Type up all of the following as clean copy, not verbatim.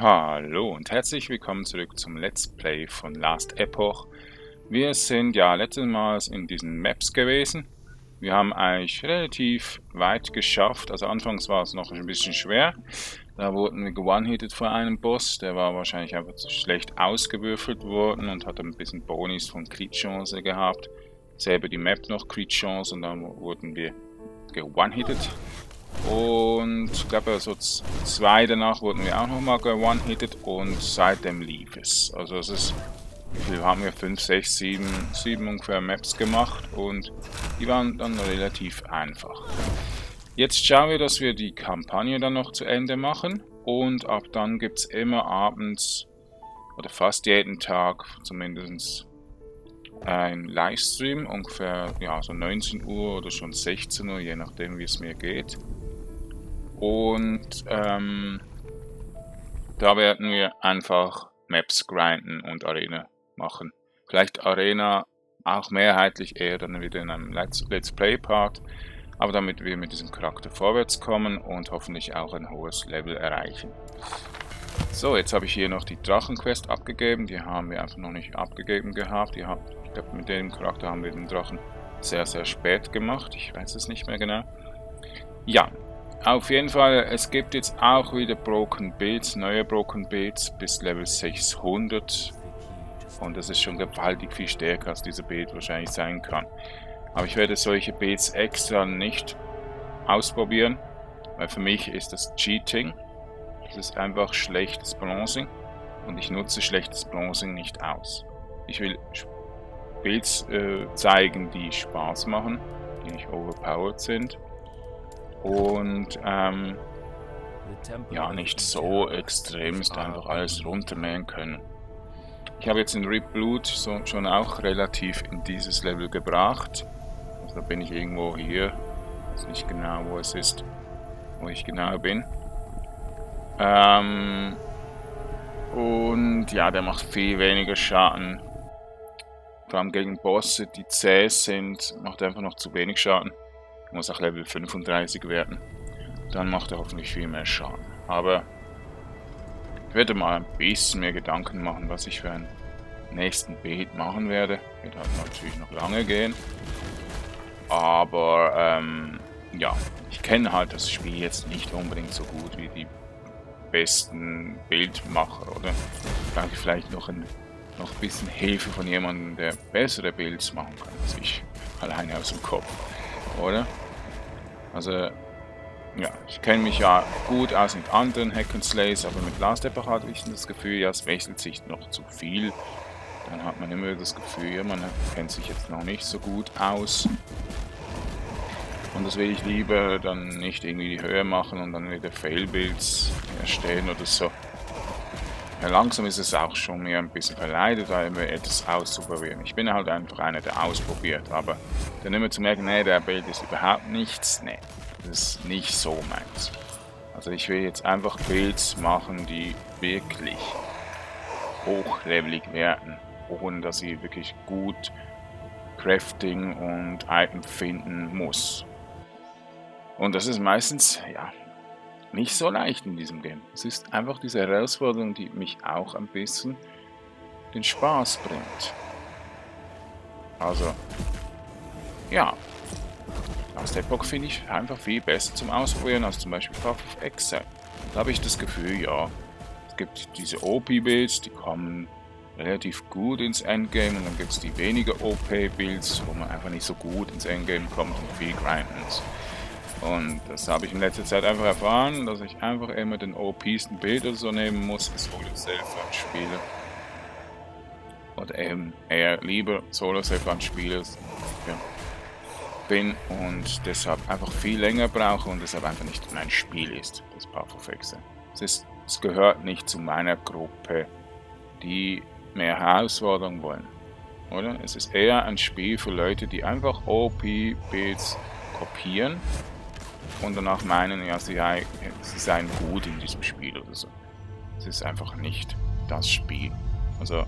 Hallo und herzlich willkommen zurück zum Let's Play von Last Epoch. Wir sind ja letztes Mal in diesen Maps gewesen. Wir haben eigentlich relativ weit geschafft. Also anfangs war es noch ein bisschen schwer. Da wurden wir geone-hitted vor einem Boss. Der war wahrscheinlich einfach zu schlecht ausgewürfelt worden und hat ein bisschen Bonis von Crit-Chance gehabt. Selber die Map noch Crit-Chance und dann wurden wir geone-hitted. Und ich glaube, so zwei danach wurden wir auch nochmal one-hitted und seitdem lief es. Also es ist, wie viel haben wir? 5, 6, 7 ungefähr Maps gemacht und die waren dann relativ einfach. Jetzt schauen wir, dass wir die Kampagne dann noch zu Ende machen und ab dann gibt es immer abends oder fast jeden Tag zumindest ein Livestream, ungefähr ja, so 19 Uhr oder schon 16 Uhr, je nachdem wie es mir geht. Und da werden wir einfach Maps grinden und Arena machen. Vielleicht Arena auch mehrheitlich eher dann wieder in einem Let's Play Part, aber damit wir mit diesem Charakter vorwärts kommen und hoffentlich auch ein hohes Level erreichen. So, jetzt habe ich hier noch die Drachenquest abgegeben, die haben wir einfach noch nicht abgegeben gehabt. Ich glaube, mit dem Charakter haben wir den Drachen sehr, sehr spät gemacht, ich weiß es nicht mehr genau. Ja. Auf jeden Fall, es gibt jetzt auch wieder Broken Builds, neue Broken Builds bis Level 600 und das ist schon gewaltig viel stärker als dieser Build wahrscheinlich sein kann. Aber ich werde solche Builds extra nicht ausprobieren, weil für mich ist das Cheating, das ist einfach schlechtes Balancing und ich nutze schlechtes Balancing nicht aus. Ich will Builds zeigen, die Spaß machen, die nicht overpowered sind. Und ja, nicht so extrem ist einfach alles runtermähen können. Ich habe jetzt in Reboot schon auch relativ in dieses Level gebracht. Also da bin ich irgendwo hier. Ich weiß nicht genau, wo es ist, wo ich genau bin. Und ja, der macht viel weniger Schaden. Vor allem gegen Bosse, die zäh sind, macht einfach noch zu wenig Schaden. Muss auch Level 35 werden. Dann macht er hoffentlich viel mehr Schaden. Aber ich werde mal ein bisschen mehr Gedanken machen, was ich für einen nächsten Beat machen werde. Wird halt natürlich noch lange gehen. Aber ja, ich kenne halt das Spiel jetzt nicht unbedingt so gut wie die besten Bildmacher, oder? Da habe ich vielleicht noch ein bisschen Hilfe von jemandem, der bessere Builds machen kann als ich. Alleine aus dem Kopf. Oder? Also, ja, ich kenne mich ja gut aus mit anderen Hack'n'Slays, aber mit Last Epoch hatte ich das Gefühl, ja, es wechselt sich noch zu viel. Dann hat man immer das Gefühl, ja, man kennt sich jetzt noch nicht so gut aus. Und das will ich lieber dann nicht irgendwie die Höhe machen und dann wieder Fail-Builds erstellen oder so. Ja, langsam ist es auch schon mir ein bisschen verleidet, da immer etwas auszuprobieren. Ich bin halt einfach einer, der ausprobiert, aber dann immer zu merken, nee, der Bild ist überhaupt nichts, nee, das ist nicht so meins. Also ich will jetzt einfach Builds machen, die wirklich hochlevelig werden, ohne dass ich wirklich gut Crafting und Item finden muss. Und das ist meistens, ja, nicht so leicht in diesem Game. Es ist einfach diese Herausforderung, die mich auch ein bisschen den Spaß bringt. Also, ja. Last Epoch finde ich einfach viel besser zum Ausprobieren als zum Beispiel Path of Exile. Da habe ich das Gefühl, ja, es gibt diese OP-Builds, die kommen relativ gut ins Endgame und dann gibt es die weniger OP-Builds, wo man einfach nicht so gut ins Endgame kommt und viel grinden muss. Und das habe ich in letzter Zeit einfach erfahren, dass ich einfach immer den OP-sten Bild oder so nehmen muss, als Solo-Safe-Spiele. Oder eben eher lieber Solo-Safe-Spiele ja, bin und deshalb einfach viel länger brauche und deshalb einfach nicht mein Spiel ist, das Path of Exile. Es gehört nicht zu meiner Gruppe, die mehr Herausforderung wollen. Oder? Es ist eher ein Spiel für Leute, die einfach OP-Builds kopieren. Und danach meinen, ja, sie seien gut in diesem Spiel oder so. Es ist einfach nicht das Spiel. Also,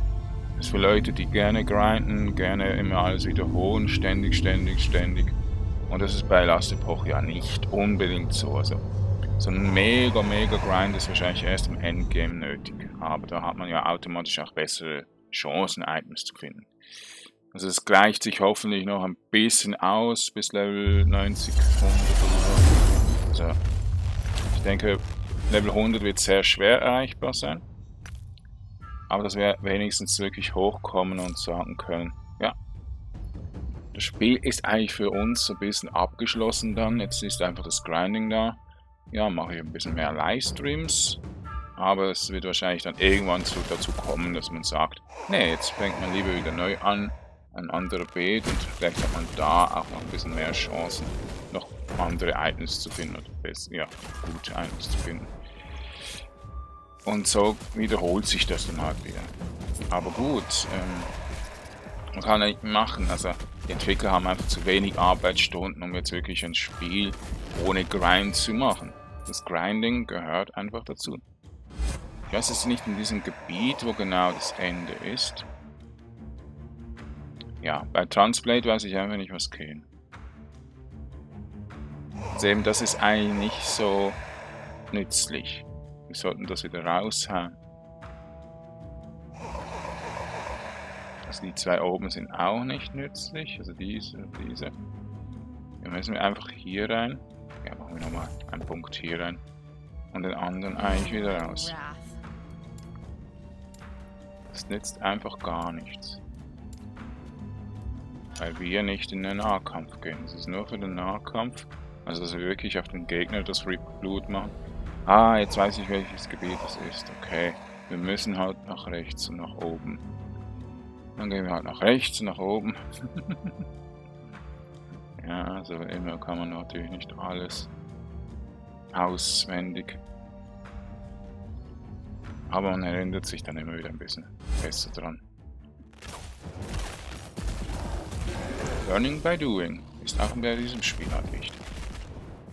es ist für Leute, die gerne grinden, gerne immer alles wiederholen, ständig. Und das ist bei Last Epoch ja nicht unbedingt so. Also, So ein mega Grind ist wahrscheinlich erst im Endgame nötig. Aber da hat man ja automatisch auch bessere Chancen, Items zu finden. Also es gleicht sich hoffentlich noch ein bisschen aus bis Level 90, 100 oder so. Also ich denke, Level 100 wird sehr schwer erreichbar sein. Aber dass wir wenigstens wirklich hochkommen und sagen können, ja, das Spiel ist eigentlich für uns so ein bisschen abgeschlossen dann. Jetzt ist einfach das Grinding da. Ja, mache ich ein bisschen mehr Livestreams. Aber es wird wahrscheinlich dann irgendwann dazu kommen, dass man sagt, nee, jetzt fängt man lieber wieder neu an, ein anderer Beet, und vielleicht hat man da auch noch ein bisschen mehr Chancen, noch andere Items zu finden, oder besser, ja, gute Items zu finden. Und so wiederholt sich das dann halt wieder. Aber gut, man kann ja nicht machen, also die Entwickler haben einfach zu wenig Arbeitsstunden, um jetzt wirklich ein Spiel ohne Grind zu machen. Das Grinding gehört einfach dazu. Ich weiß jetzt nicht in diesem Gebiet, wo genau das Ende ist. Ja, bei Transblade weiß ich einfach nicht, was geht. Also eben, das ist eigentlich nicht so nützlich. Wir sollten das wieder raushauen. Also die zwei oben sind auch nicht nützlich. Also diese und diese. Dann müssen wir einfach hier rein. Ja, machen wir nochmal einen Punkt hier rein. Und den anderen eigentlich wieder raus. Das nützt einfach gar nichts. Weil wir nicht in den Nahkampf gehen. Das ist nur für den Nahkampf. Also dass wir wirklich auf den Gegner das Blut machen. Ah, jetzt weiß ich, welches Gebiet das ist. Okay. Wir müssen halt nach rechts und nach oben. Dann gehen wir halt nach rechts und nach oben. Ja, so immer kann man natürlich nicht alles auswendig. Aber man erinnert sich dann immer wieder ein bisschen besser dran. Learning by doing ist auch bei diesem Spiel halt wichtig.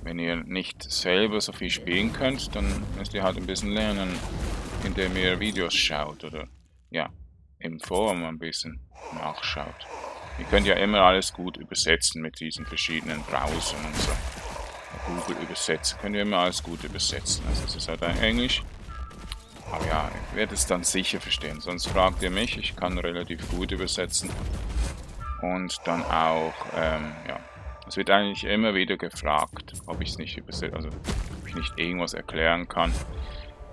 Wenn ihr nicht selber so viel spielen könnt, dann müsst ihr halt ein bisschen lernen, indem ihr Videos schaut oder ja, im Forum ein bisschen nachschaut. Ihr könnt ja immer alles gut übersetzen mit diesen verschiedenen Browsern und so. Google übersetzt, könnt ihr immer alles gut übersetzen. Also es ist halt ein Englisch. Aber ja, ihr werdet es dann sicher verstehen. Sonst fragt ihr mich, ich kann relativ gut übersetzen. Und dann auch, ja, es wird eigentlich immer wieder gefragt, ob ich es nicht übersetze, also ob ich nicht irgendwas erklären kann.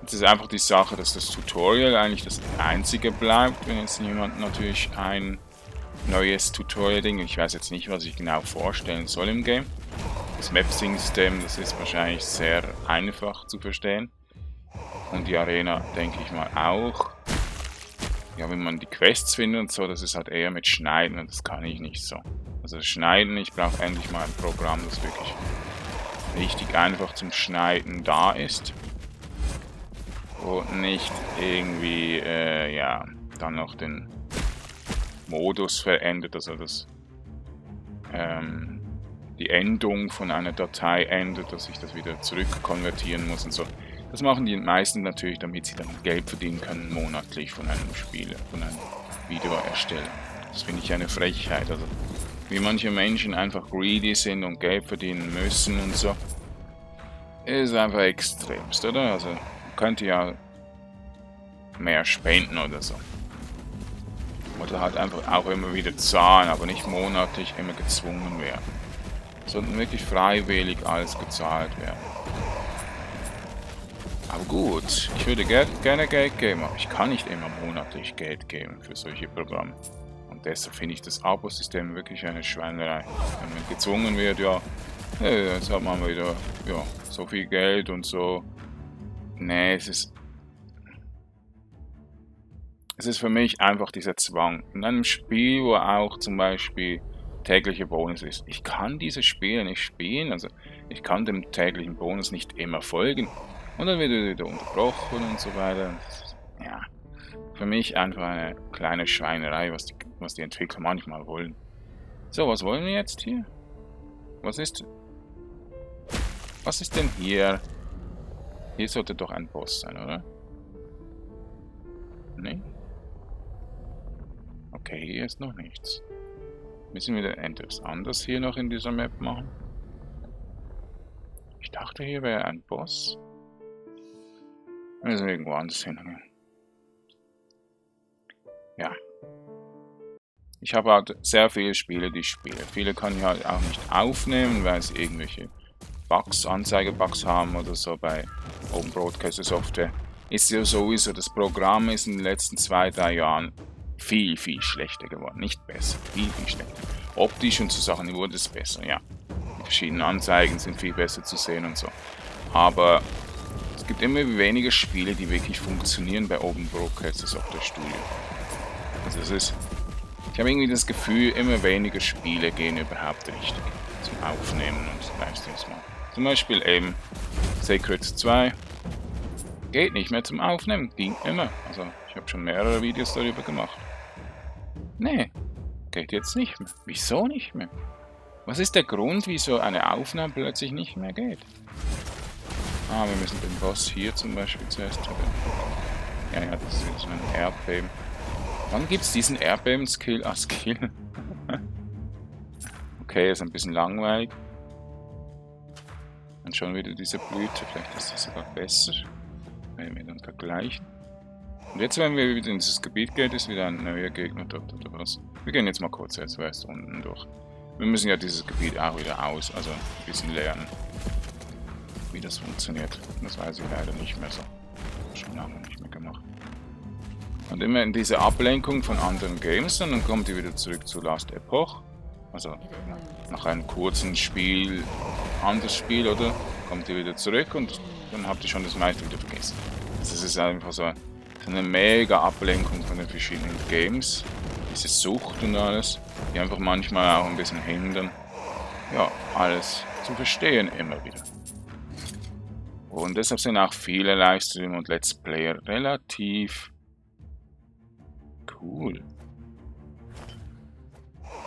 Es ist einfach die Sache, dass das Tutorial eigentlich das einzige bleibt, wenn jetzt jemand natürlich ein neues Tutorial-Ding, ich weiß jetzt nicht, was ich genau vorstellen soll im Game. Das Map-System, das ist wahrscheinlich sehr einfach zu verstehen. Und die Arena, denke ich mal, auch. Ja, wenn man die Quests findet und so, das ist halt eher mit Schneiden und das kann ich nicht so. Also Schneiden, ich brauche endlich mal ein Programm, das wirklich richtig einfach zum Schneiden da ist. Und nicht irgendwie, ja, dann noch den Modus verändert, also das, die Endung von einer Datei ändert, dass ich das wieder zurückkonvertieren muss und so. Das machen die meisten natürlich, damit sie dann Geld verdienen können, monatlich von einem Spiel, von einem Videoersteller. Das finde ich eine Frechheit. Also, wie manche Menschen einfach greedy sind und Geld verdienen müssen und so, ist einfach extremst, oder? Also, man könnte ja mehr spenden oder so. Oder halt einfach auch immer wieder zahlen, aber nicht monatlich immer gezwungen werden. Sondern wirklich freiwillig alles gezahlt werden. Aber gut, ich würde gerne Geld geben, aber ich kann nicht immer monatlich Geld geben für solche Programme. Und deshalb finde ich das Abo-System wirklich eine Schweinerei. Wenn man gezwungen wird, ja, jetzt hat man wieder ja, so viel Geld und so. Nee, es ist für mich einfach dieser Zwang. In einem Spiel, wo auch zum Beispiel täglicher Bonus ist. Ich kann diese Spiele nicht spielen, also ich kann dem täglichen Bonus nicht immer folgen. Und dann wird wieder unterbrochen und so weiter. Ja, für mich einfach eine kleine Schweinerei, was die Entwickler manchmal wollen. So, was wollen wir jetzt hier? Was ist denn hier? Hier sollte doch ein Boss sein, oder? Nee? Okay, hier ist noch nichts. Müssen wir denn etwas anderes hier noch in dieser Map machen? Ich dachte, hier wäre ein Boss. Wir sind irgendwo anders hin. Ja. Ich habe halt sehr viele Spiele, die ich spiele. Viele kann ich halt auch nicht aufnehmen, weil es irgendwelche Bugs, Anzeige-Bugs haben oder so bei Open Broadcaster Software. Ist ja sowieso, das Programm ist in den letzten 2-3 Jahren viel, viel schlechter geworden. Nicht besser, viel, viel schlechter. Optisch und zu Sachen wurde es besser, ja. Die verschiedenen Anzeigen sind viel besser zu sehen und so. Aber es gibt immer weniger Spiele, die wirklich funktionieren bei Open Broadcaster Software Studio. Also es ist... Ich habe irgendwie das Gefühl, immer weniger Spiele gehen überhaupt richtig zum Aufnehmen und Livestreams machen. Zum Beispiel eben Sacred 2 geht nicht mehr zum Aufnehmen, ging immer. Also ich habe schon mehrere Videos darüber gemacht. Nee, geht jetzt nicht mehr. Wieso nicht mehr? Was ist der Grund, wieso eine Aufnahme plötzlich nicht mehr geht? Ah, wir müssen den Boss hier zum Beispiel zuerst haben. Ja, das ist jetzt ein Erdbeben. Wann gibt es diesen Erdbeben-Skill als Skill? Okay, ist ein bisschen langweilig. Und schon wieder diese Blüte. Vielleicht ist das sogar besser, wenn wir dann vergleichen. Und jetzt, wenn wir wieder in dieses Gebiet gehen, ist wieder ein neuer Gegner dort oder was. Wir gehen jetzt mal kurz jetzt erst unten durch. Wir müssen ja dieses Gebiet auch wieder aus, also ein bisschen lernen, wie das funktioniert. Das weiß ich leider nicht mehr so. Schon lange nicht mehr gemacht. Und immer in diese Ablenkung von anderen Games, und dann kommt ihr wieder zurück zu Last Epoch. Also nach einem kurzen Spiel, anderes Spiel, oder? Kommt ihr wieder zurück und dann habt ihr schon das meiste wieder vergessen. Also es ist einfach so eine mega Ablenkung von den verschiedenen Games. Diese Sucht und alles, die einfach manchmal auch ein bisschen hindern, ja, alles zu verstehen immer wieder. Und deshalb sind auch viele Livestreamer und Let's Player relativ... cool.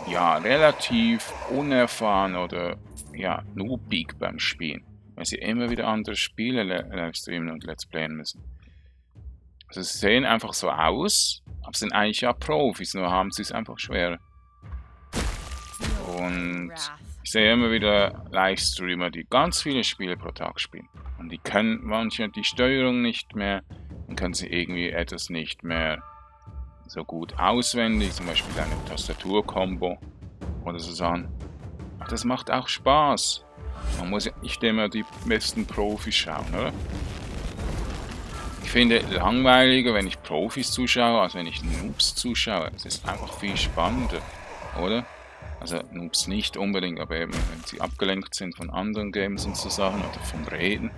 Ja, relativ unerfahren oder ja, noobig beim Spielen, weil sie immer wieder andere Spiele livestreamen und Let's Playen müssen. Also sie sehen einfach so aus, aber sind eigentlich ja Profis, nur haben sie es einfach schwer. Und ich sehe immer wieder Livestreamer, die ganz viele Spiele pro Tag spielen. Und die können manche die Steuerung nicht mehr und können sie irgendwie etwas nicht mehr so gut auswendig, zum Beispiel eine Tastatur-Kombo oder so Sachen. Aber das macht auch Spaß. Man muss ja nicht immer die besten Profis schauen, oder? Ich finde langweiliger, wenn ich Profis zuschaue, als wenn ich Noobs zuschaue. Es ist einfach viel spannender, oder? Also Noobs nicht unbedingt, aber eben, wenn sie abgelenkt sind von anderen Games und so Sachen oder vom Reden.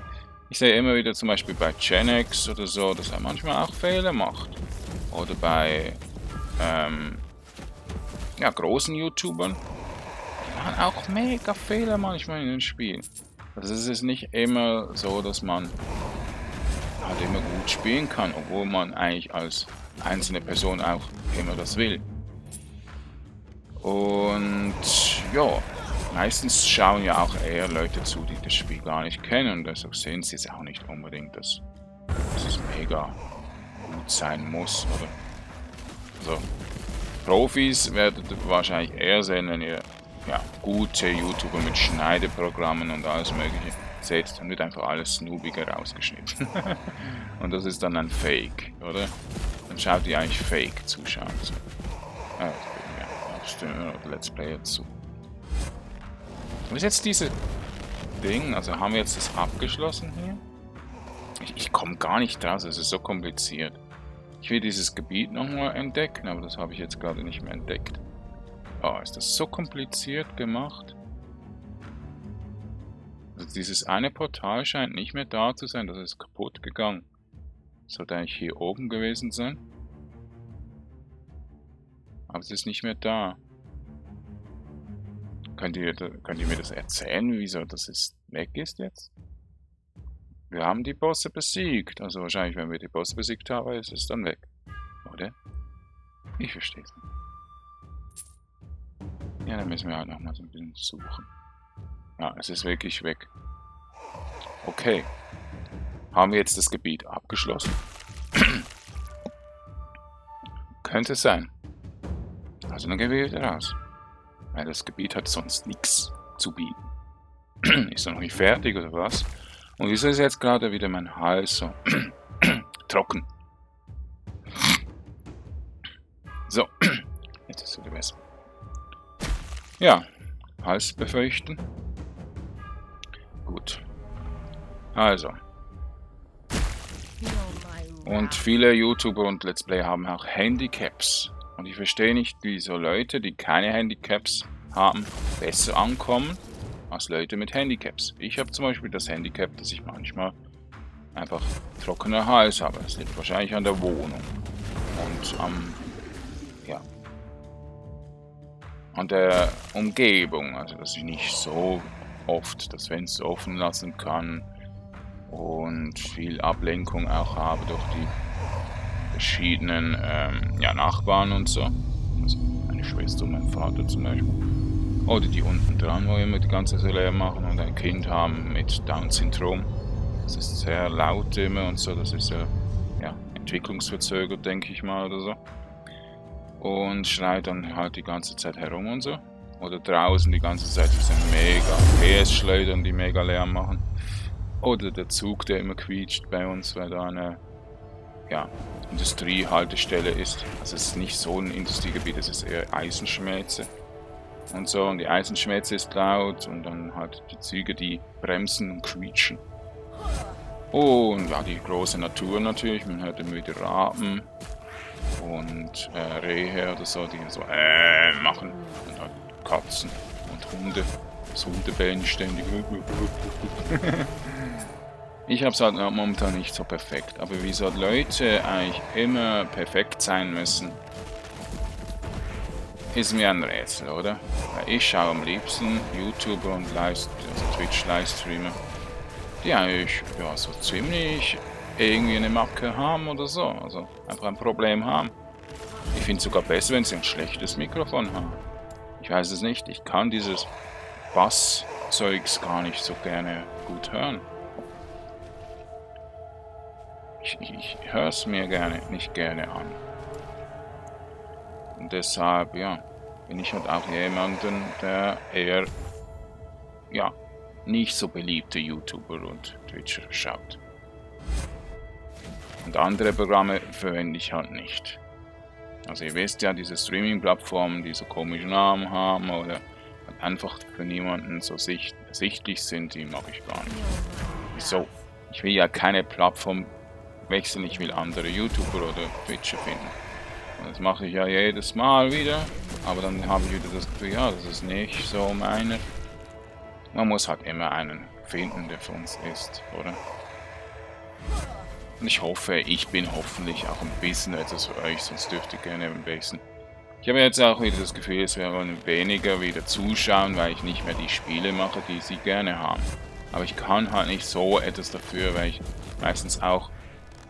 Ich sehe immer wieder zum Beispiel bei Genex oder so, dass er manchmal auch Fehler macht. Oder bei ja, großen YouTubern. Die machen auch mega Fehler manchmal in den Spielen. Also es ist nicht immer so, dass man halt immer gut spielen kann, obwohl man eigentlich als einzelne Person auch immer das will. Und ja, meistens schauen ja auch eher Leute zu, die das Spiel gar nicht kennen. Und deshalb sehen sie es auch nicht unbedingt, dass es mega gut sein muss, oder? Also, Profis werdet ihr wahrscheinlich eher sehen, wenn ihr ja, gute YouTuber mit Schneideprogrammen und alles mögliche seht, dann wird einfach alles snoobiger rausgeschnitten. Und das ist dann ein Fake, oder? Dann schaut ihr eigentlich Fake Zuschauer zu. Ja, Let's Player zu. Was ist jetzt diese Ding? Also haben wir jetzt das abgeschlossen hier? Ich komme gar nicht raus, es ist so kompliziert. Ich will dieses Gebiet nochmal entdecken, aber das habe ich jetzt gerade nicht mehr entdeckt. Oh, ist das so kompliziert gemacht? Also dieses eine Portal scheint nicht mehr da zu sein, das ist kaputt gegangen. Sollte eigentlich hier oben gewesen sein. Aber es ist nicht mehr da. Könnt ihr mir das erzählen, wieso das weg ist jetzt? Wir haben die Bosse besiegt. Also wahrscheinlich, wenn wir die Bosse besiegt haben, ist es dann weg. Oder? Ich verstehe es nicht. Ja, dann müssen wir halt nochmal so ein bisschen suchen. Ja, es ist wirklich weg. Okay. Haben wir jetzt das Gebiet abgeschlossen? Könnte sein. Also dann gehen wir wieder raus. Weil das Gebiet hat sonst nichts zu bieten. Ist er noch nicht fertig oder was? Und wieso ist jetzt gerade wieder mein Hals so trocken? So, jetzt ist es wieder besser. Ja, Hals befeuchten. Gut. Also. Und viele YouTuber und Let's Play haben auch Handicaps. Und ich verstehe nicht, wieso Leute, die keine Handicaps haben, besser ankommen als Leute mit Handicaps. Ich habe zum Beispiel das Handicap, dass ich manchmal einfach trockener Hals habe. Das liegt wahrscheinlich an der Wohnung und an der Umgebung. Also, dass ich nicht so oft das Fenster offen lassen kann und viel Ablenkung auch habe durch die verschiedenen Nachbarn und so. Also meine Schwester und mein Vater zum Beispiel. Oder die unten dran, wo wir immer die ganze Zeit Lärm machen und ein Kind haben mit Down-Syndrom. Das ist sehr laut immer und so. Das ist ja entwicklungsverzögert, denke ich mal, oder so. Und schreit dann halt die ganze Zeit herum und so. Oder draußen die ganze Zeit diese mega PS-Schleudern, die mega Lärm machen. Oder der Zug, der immer quietscht bei uns, weil da eine Industriehaltestelle ist. Also es ist nicht so ein Industriegebiet, es ist eher Eisenschmelze und so. Und die Eisenschmelze ist laut und dann halt die Züge, die bremsen und quietschen. Und ja, die große Natur natürlich, man hört immer wieder Raben und Rehe oder so, die so machen. Und halt Katzen und Hunde. Das Hundebellen ständig. Ich habe es halt momentan nicht so perfekt. Aber wieso Leute eigentlich immer perfekt sein müssen, ist mir ein Rätsel, oder? Weil ich schaue am liebsten YouTuber und Twitch-Livestreamer, die eigentlich so ziemlich irgendwie eine Macke haben oder so. Also einfach ein Problem haben. Ich finde es sogar besser, wenn sie ein schlechtes Mikrofon haben. Ich weiß es nicht. Ich kann dieses Basszeugs gar nicht so gerne gut hören. Ich höre es mir nicht gerne an. Und deshalb, bin ich halt auch jemanden, der eher, nicht so beliebte YouTuber und Twitcher schaut. Und andere Programme verwende ich halt nicht. Also ihr wisst ja, diese Streaming-Plattformen, die so komische Namen haben oder einfach für niemanden so sichtlich sind, die mag ich gar nicht. Wieso? Ich will ja keine Plattform wechseln, ich will andere YouTuber oder Twitcher finden. Und das mache ich ja jedes Mal wieder, aber dann habe ich wieder das Gefühl, das ist nicht so meine. Man muss halt immer einen finden, der für uns ist, oder? Und ich hoffe, ich bin hoffentlich auch ein bisschen etwas für euch, sonst dürft ihr gerne ein bisschen. Ich habe jetzt auch wieder das Gefühl, es werden weniger wieder zuschauen, weil ich nicht mehr die Spiele mache, die sie gerne haben. Aber ich kann halt nicht so etwas dafür, weil ich meistens auch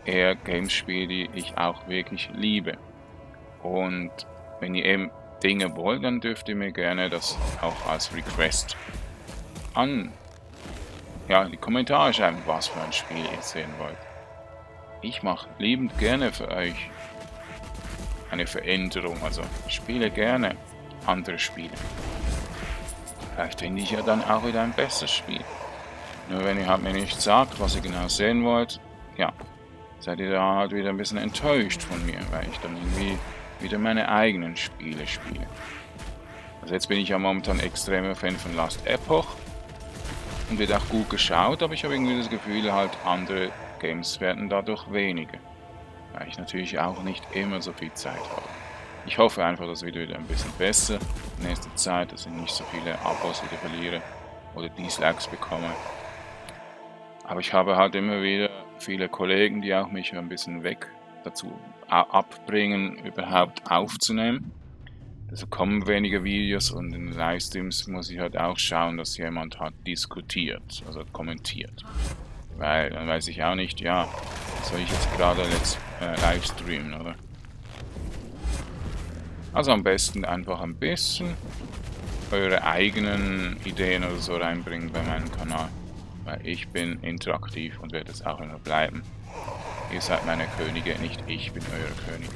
eher Games spiele, die ich auch wirklich liebe. Und wenn ihr eben Dinge wollt, dann dürft ihr mir gerne das auch als Request an in die Kommentare schreiben, was für ein Spiel ihr sehen wollt. Ich mache liebend gerne für euch eine Veränderung, also spiele gerne andere Spiele. Vielleicht finde ich ja dann auch wieder ein besseres Spiel. Nur wenn ihr halt mir nicht sagt, was ihr genau sehen wollt, seid ihr da halt wieder ein bisschen enttäuscht von mir, weil ich dann irgendwie wieder meine eigenen Spiele spiele. Also jetzt bin ich ja momentan extremer Fan von Last Epoch und wird auch gut geschaut, aber ich habe irgendwie das Gefühl, halt andere Games werden dadurch weniger. Weil ich natürlich auch nicht immer so viel Zeit habe. Ich hoffe einfach, das Video wird ein bisschen besser in nächster Zeit, dass ich nicht so viele Abos wieder verliere oder Dislikes bekomme. Aber ich habe halt immer wieder viele Kollegen, die auch mich ein bisschen weg dazu abbringen, überhaupt aufzunehmen. Also kommen weniger Videos und in Livestreams muss ich halt auch schauen, dass jemand halt diskutiert, also kommentiert. Weil dann weiß ich auch nicht, soll ich jetzt gerade Livestreamen, oder? Also am besten einfach ein bisschen eure eigenen Ideen oder so reinbringen bei meinem Kanal. Weil ich bin interaktiv und werde es auch immer bleiben. Ihr seid meine Könige, nicht ich bin euer König.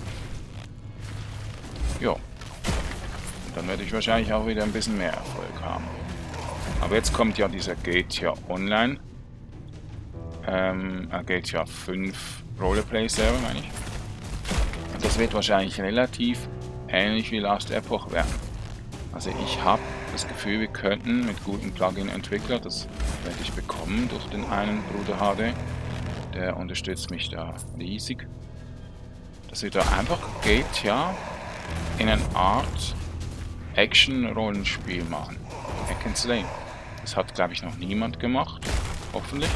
Jo. Dann werde ich wahrscheinlich auch wieder ein bisschen mehr Erfolg haben. Aber jetzt kommt ja dieser GTA Online. GTA 5 Roleplay-Server, meine ich. Das wird wahrscheinlich relativ ähnlich wie Last Epoch werden. Also ich habe das Gefühl, wir könnten mit guten Plugin-Entwickler, das werde ich bekommen durch den einen Bruder HD, der unterstützt mich da riesig, dass wir da einfach GTA in eine Art Action-Rollenspiel machen. Hack and Slay. Das hat, glaube ich, noch niemand gemacht. Hoffentlich.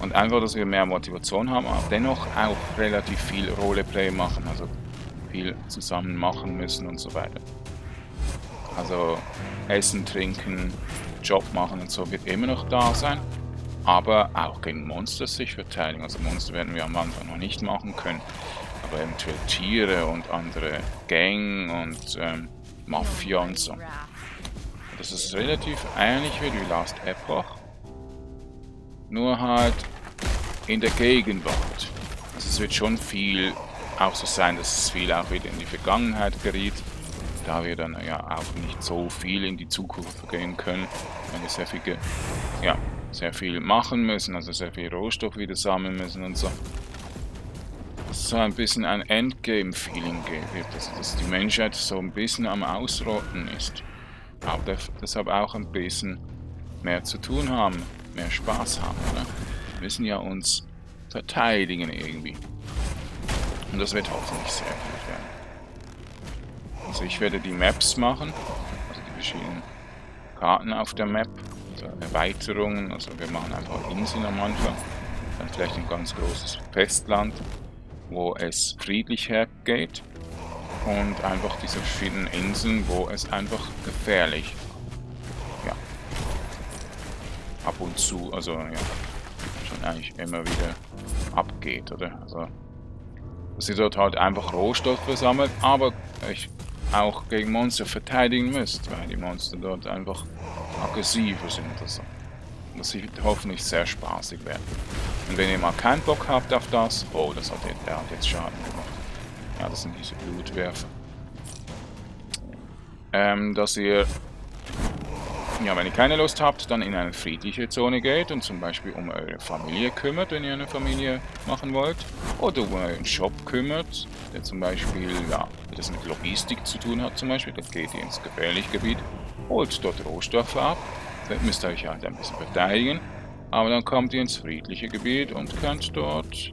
Und einfach, dass wir mehr Motivation haben, aber dennoch auch relativ viel Roleplay machen, also viel zusammen machen müssen und so weiter. Also Essen, Trinken, Job machen und so wird immer noch da sein, aber auch gegen Monster sich verteidigen. Also Monster werden wir am Anfang noch nicht machen können, aber eventuell Tiere und andere Gang und Mafia und so. Das ist relativ ähnlich wie die Last Epoch, nur halt in der Gegenwart. Also es wird schon viel auch so sein, dass es viel auch wieder in die Vergangenheit geriet, da wir dann ja auch nicht so viel in die Zukunft gehen können, weil wir sehr viel machen müssen, also sehr viel Rohstoff wieder sammeln müssen und so. Dass es so ein bisschen ein Endgame-Feeling gibt, also dass die Menschheit so ein bisschen am Ausrotten ist. Aber deshalb auch ein bisschen mehr zu tun haben, mehr Spaß haben, oder? Wir müssen ja uns verteidigen irgendwie. Und das wird hoffentlich sehr gut werden. Also ich werde die Maps machen, also die verschiedenen Karten auf der Map, also Erweiterungen, also wir machen einfach Inseln am Anfang, dann vielleicht ein ganz großes Festland, wo es friedlich hergeht und einfach diese verschiedenen Inseln, wo es einfach gefährlich ist. Ab und zu, also ja, schon eigentlich immer wieder abgeht, oder? Also, dass ihr dort halt einfach Rohstoffe sammelt, aber euch auch gegen Monster verteidigen müsst, weil die Monster dort einfach aggressiver sind oder so. Das wird hoffentlich sehr spaßig werden. Und wenn ihr mal keinen Bock habt auf das, oh, der hat jetzt Schaden gemacht. Ja, das sind diese Blutwerfer. Dass ihr... Ja, wenn ihr keine Lust habt, dann in eine friedliche Zone geht und zum Beispiel um eure Familie kümmert, wenn ihr eine Familie machen wollt. Oder um euren Shop kümmert, der zum Beispiel, ja, das mit Logistik zu tun hat zum Beispiel. Dann geht ihr ins gefährliche Gebiet, holt dort Rohstoffe ab. Dann müsst ihr euch halt ein bisschen verteidigen. Aber dann kommt ihr ins friedliche Gebiet und könnt dort,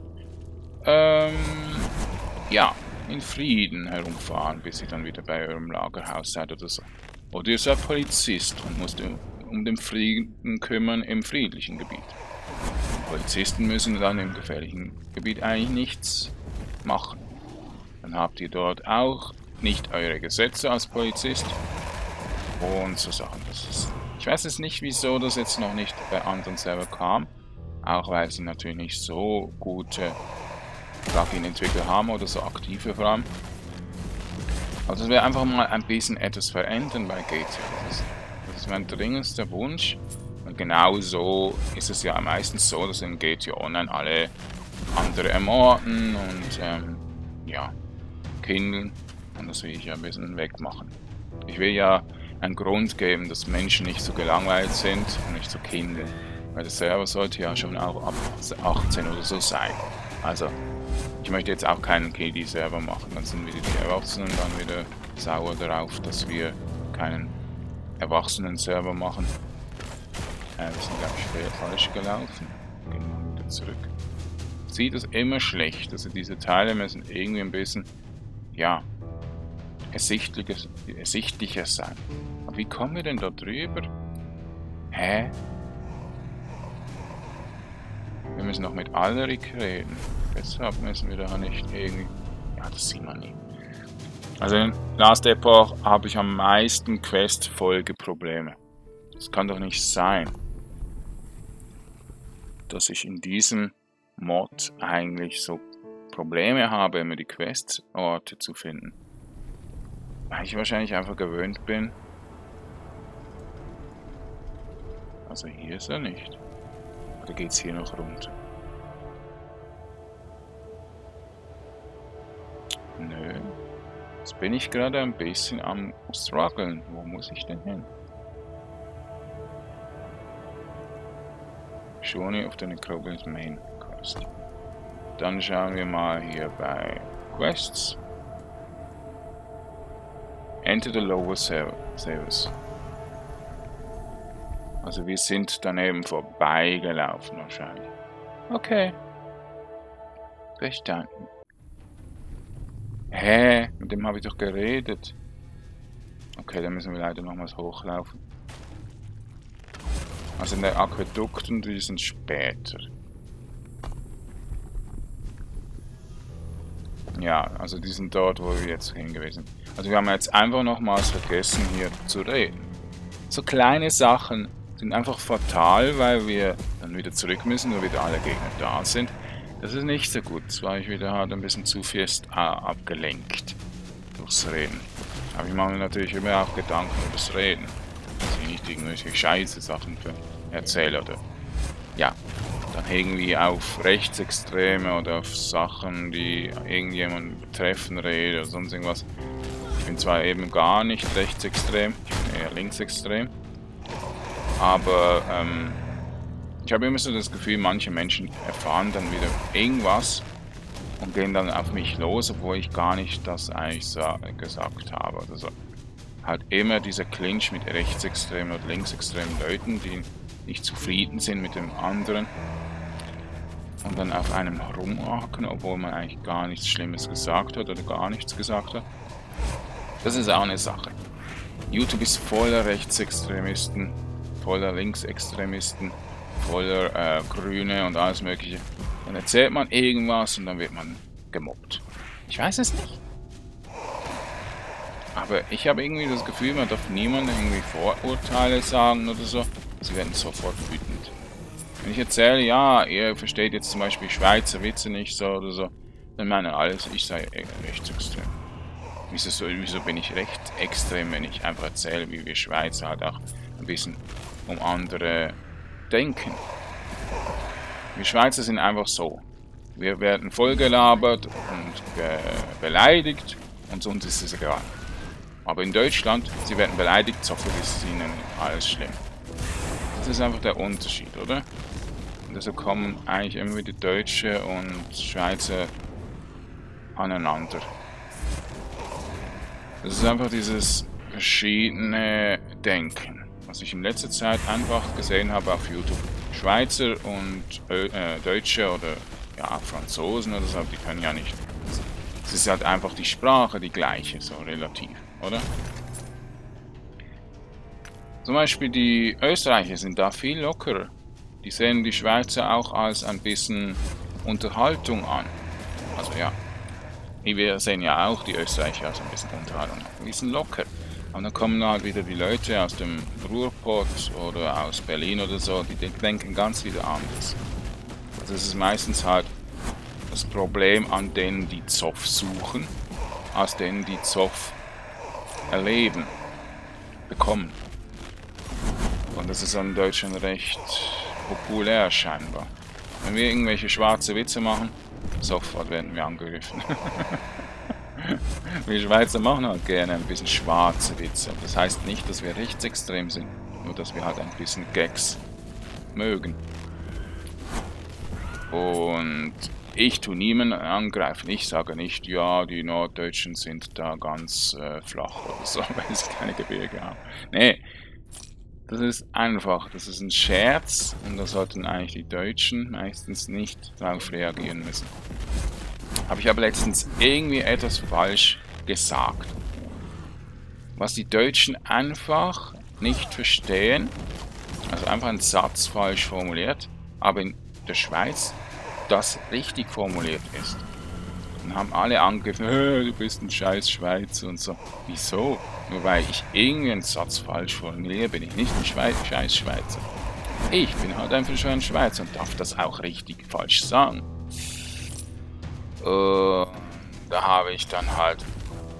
ja, in Frieden herumfahren, bis ihr dann wieder bei eurem Lagerhaus seid oder so. Oder ihr seid Polizist und müsst um den Frieden kümmern im friedlichen Gebiet. Die Polizisten müssen dann im gefährlichen Gebiet eigentlich nichts machen. Dann habt ihr dort auch nicht eure Gesetze als Polizist und so Sachen. Das ist, ich weiß jetzt nicht, wieso das jetzt noch nicht bei anderen Server kam. Auch weil sie natürlich nicht so gute Plugin-Entwickler haben oder so aktive vor allem. Also, dass wir einfach mal ein bisschen etwas verändern bei GTA. Das ist mein dringendster Wunsch. Und genau so ist es ja meistens so, dass in GTA Online alle andere ermorden und ja, kindeln. Und das will ich ja ein bisschen wegmachen. Ich will ja einen Grund geben, dass Menschen nicht so gelangweilt sind und nicht so kindeln. Weil das Server sollte ja schon auch ab 18 oder so sein. Also, ich möchte jetzt auch keinen KD-Server machen, dann sind wieder die Erwachsenen dann wieder sauer darauf, dass wir keinen Erwachsenen-Server machen. Wir sind, glaube ich, falsch gelaufen. Gehen wir wieder zurück. Sieht es immer schlecht, also diese Teile müssen irgendwie ein bisschen, ja, ersichtlicher sein. Aber wie kommen wir denn da drüber? Hä? Wir müssen noch mit Alrik reden. Deshalb müssen wir da nicht irgendwie... Ja, das sieht man nie. Also in Last Epoch habe ich am meisten Quest-Folge-Probleme. Das kann doch nicht sein, dass ich in diesem Mod eigentlich so Probleme habe, immer die Quest-Orte zu finden. Weil ich wahrscheinlich einfach gewöhnt bin. Also hier ist er nicht. Oder geht es hier noch runter? Nö. Jetzt bin ich gerade ein bisschen am struggeln. Wo muss ich denn hin? Journey of the Necropolis Main Quest. Dann schauen wir mal hier bei Quests. Enter the Lower Service. Also wir sind daneben vorbeigelaufen wahrscheinlich. Okay. Verstanden. Hä? Mit dem habe ich doch geredet. Okay, dann müssen wir leider nochmals hochlaufen. Also in der Aquädukt und die sind später. Ja, also die sind dort, wo wir jetzt hingewiesen sind. Also wir haben jetzt einfach nochmals vergessen, hier zu reden. So kleine Sachen sind einfach fatal, weil wir dann wieder zurück müssen, nur wieder alle Gegner da sind. Das ist nicht so gut. Zwar war ich wieder halt ein bisschen zu fest abgelenkt durchs Reden. Aber ich mache mir natürlich immer auch Gedanken über das Reden. Dass ich nicht irgendwelche scheiße Sachen erzähle oder... Ja, dann irgendwie auf Rechtsextreme oder auf Sachen, die irgendjemanden betreffen, rede oder sonst irgendwas. Ich bin zwar eben gar nicht rechtsextrem, ich bin eher linksextrem. Aber, ich habe immer so das Gefühl, manche Menschen erfahren dann wieder irgendwas und gehen dann auf mich los, obwohl ich gar nicht das eigentlich gesagt habe. Also halt immer dieser Clinch mit rechtsextremen und linksextremen Leuten, die nicht zufrieden sind mit dem anderen und dann auf einem rumhacken, obwohl man eigentlich gar nichts Schlimmes gesagt hat oder gar nichts gesagt hat. Das ist auch eine Sache. YouTube ist voller Rechtsextremisten, voller Linksextremisten, voller Grüne und alles Mögliche. Dann erzählt man irgendwas und dann wird man gemobbt. Ich weiß es nicht. Aber ich habe irgendwie das Gefühl, man darf niemandem irgendwie Vorurteile sagen oder so. Sie werden sofort wütend. Wenn ich erzähle, ja, ihr versteht jetzt zum Beispiel Schweizer Witze nicht so oder so, dann meinen alles, ich sei rechtsextrem. Wieso bin ich rechtsextrem, wenn ich einfach erzähle, wie wir Schweizer halt auch ein bisschen um andere... denken. Wir Schweizer sind einfach so. Wir werden vollgelabert und beleidigt und sonst ist es egal. Aber in Deutschland, sie werden beleidigt, sofort ist ihnen alles schlimm. Das ist einfach der Unterschied, oder? Und deshalb kommen eigentlich immer wieder Deutsche und Schweizer aneinander. Das ist einfach dieses verschiedene Denken. Was ich in letzter Zeit einfach gesehen habe auf YouTube, Schweizer und Deutsche oder ja, Franzosen oder so, die können ja nicht. Es ist halt einfach die Sprache die gleiche, so relativ, oder? Zum Beispiel die Österreicher sind da viel lockerer. Die sehen die Schweizer auch als ein bisschen Unterhaltung an. Also ja, wir sehen ja auch die Österreicher als ein bisschen Unterhaltung an. Die sind locker. Und dann kommen halt wieder die Leute aus dem Ruhrpott oder aus Berlin oder so, die denken ganz wieder anders. Also es ist meistens halt das Problem an denen, die Zoff suchen, als denen, die Zoff erleben, bekommen. Und das ist in Deutschland recht populär scheinbar. Wenn wir irgendwelche schwarze Witze machen, sofort werden wir angegriffen. Wir Schweizer machen halt gerne ein bisschen schwarze Witze. Das heißt nicht, dass wir rechtsextrem sind, nur dass wir halt ein bisschen Gags mögen. Und ich tue niemanden angreifen. Ich sage nicht, ja, die Norddeutschen sind da ganz flach oder so, weil sie keine Gebirge haben. Nee, das ist einfach, das ist ein Scherz und da sollten eigentlich die Deutschen meistens nicht darauf reagieren müssen. Aber ich habe letztens irgendwie etwas falsch gesagt. Was die Deutschen einfach nicht verstehen, also einfach einen Satz falsch formuliert, aber in der Schweiz das richtig formuliert ist. Dann haben alle angegriffen, du bist ein scheiß Schweizer und so. Wieso? Nur weil ich irgendeinen Satz falsch formuliere, bin ich nicht ein scheiß Schweizer. Ich bin halt einfach schon ein Schweizer und darf das auch richtig falsch sagen. Da habe ich dann halt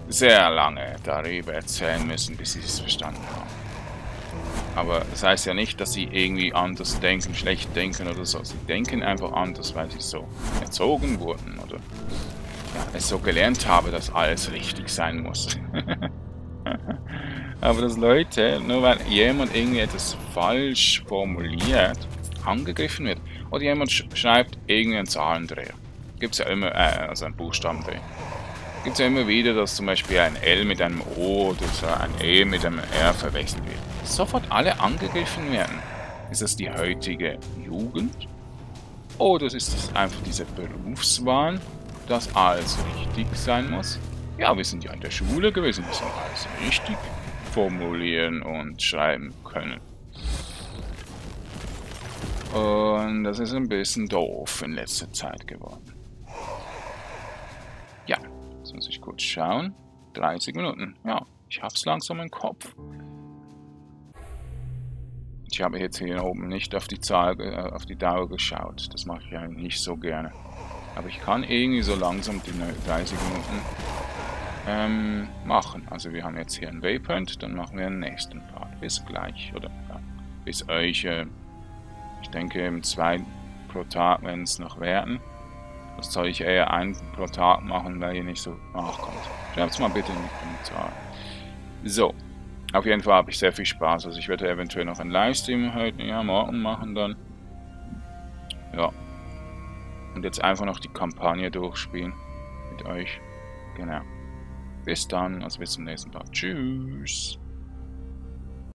sehr lange darüber erzählen müssen, bis sie es verstanden haben. Aber das heißt ja nicht, dass sie irgendwie anders denken, schlecht denken oder so. Sie denken einfach anders, weil sie so erzogen wurden oder ja, es so gelernt habe, dass alles richtig sein muss. Aber dass Leute, nur weil jemand irgendwie etwas falsch formuliert, angegriffen wird. Oder jemand schreibt irgendeinen Zahlendreher. Gibt es ja immer, also einen Buchstabendreher. Gibt es ja immer wieder, dass zum Beispiel ein L mit einem O oder so ein E mit einem R verwechselt wird. Sofort alle angegriffen werden. Ist das die heutige Jugend? Oder ist es einfach diese Berufswahl, dass alles richtig sein muss? Ja, wir sind ja in der Schule gewesen, wir müssen alles richtig formulieren und schreiben können. Und das ist ein bisschen doof in letzter Zeit geworden. Ja, jetzt muss ich kurz schauen. 30 Minuten. Ja, ich hab's langsam im Kopf. Ich habe jetzt hier oben nicht auf die Zahl, auf die Dauer geschaut. Das mache ich eigentlich nicht so gerne. Aber ich kann irgendwie so langsam die 30 Minuten machen. Also wir haben jetzt hier einen Waypoint, dann machen wir den nächsten Part. Bis gleich. Oder ja, bis euch, ich denke, eben 2 pro Tag, wenn es noch werden. Das soll ich eher 1 pro Tag machen, weil ihr nicht so nachkommt. Schreibt es mal bitte in die Kommentare. So. Auf jeden Fall habe ich sehr viel Spaß. Also ich werde eventuell noch einen Livestream heute, ja, morgen machen dann. Ja. Und jetzt einfach noch die Kampagne durchspielen. Mit euch. Genau. Bis dann. Also bis zum nächsten Mal. Tschüss.